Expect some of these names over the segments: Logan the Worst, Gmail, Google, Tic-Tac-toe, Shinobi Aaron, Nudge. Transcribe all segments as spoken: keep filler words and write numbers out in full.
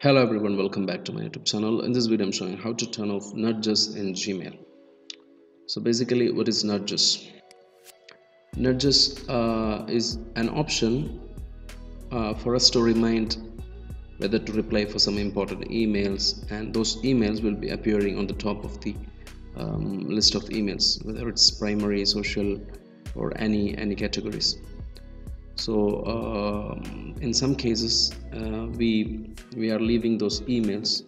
Hello everyone, welcome back to my YouTube channel. In this video I'm showing how to turn off nudges in Gmail. So basically, what is nudges? Nudges uh, is an option uh, for us to remind whether to reply for some important emails, and those emails will be appearing on the top of the um, list of emails, whether it's primary, social, or any any categories. So uh, in some cases uh, we we are leaving those emails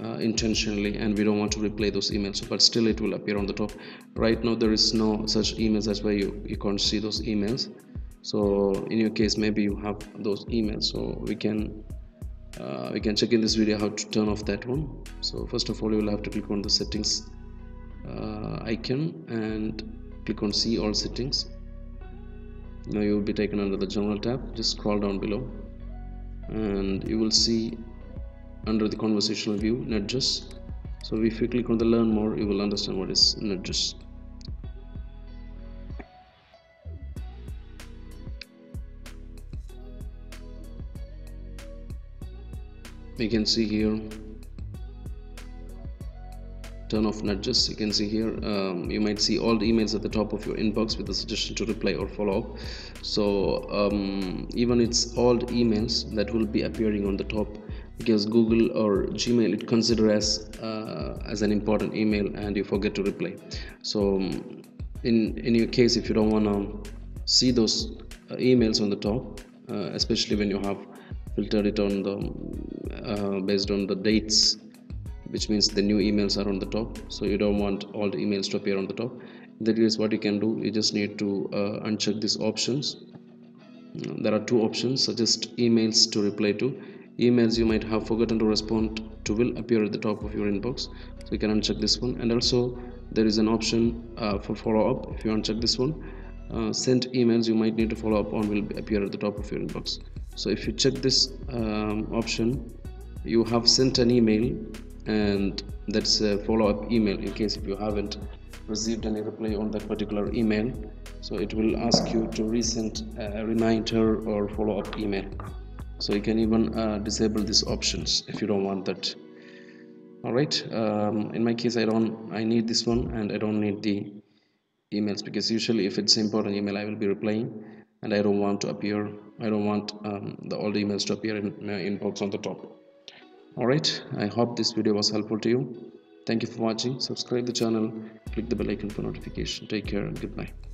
uh, intentionally, and we don't want to replay those emails, but still it will appear on the top. Right now there is no such emails, that's why you, you can't see those emails. So in your case, maybe you have those emails, so we can uh, we can check in this video how to turn off that one. So first of all, you will have to click on the settings uh, icon and click on see all settings. Now you will be taken under the general tab. Just scroll down below and you will see under the conversational view nudges. So if you click on the learn more, you will understand what is nudges. You can see here turn off nudges. You can see here um, you might see all the emails at the top of your inbox with the suggestion to reply or follow up. So um, even it's all emails that will be appearing on the top, because Google or Gmail it consider as uh, as an important email and you forget to reply. So um, in in your case, if you don't want to see those uh, emails on the top, uh, especially when you have filtered it on the uh, based on the dates, which means the new emails are on the top, so you don't want all the emails to appear on the top. That is what you can do. You just need to uh, uncheck these options. There are two options: suggest emails to reply to. Emails you might have forgotten to respond to will appear at the top of your inbox, so you can uncheck this one. And also there is an option uh, for follow-up. If you uncheck this one, uh, sent emails you might need to follow up on will appear at the top of your inbox. So if you check this um, option, you have sent an email, and that's a follow-up email. In case if you haven't received any reply on that particular email, so it will ask you to resend a reminder or follow-up email. So you can even uh, disable these options if you don't want that. All right, um, in my case, I don't I need this one, and I don't need the emails, because usually if it's important email I will be replying, and I don't want to appear I don't want um, the old emails to appear in my inbox on the top. Alright, I hope this video was helpful to you. Thank you for watching. Subscribe the channel, click the bell icon for notification. Take care and goodbye.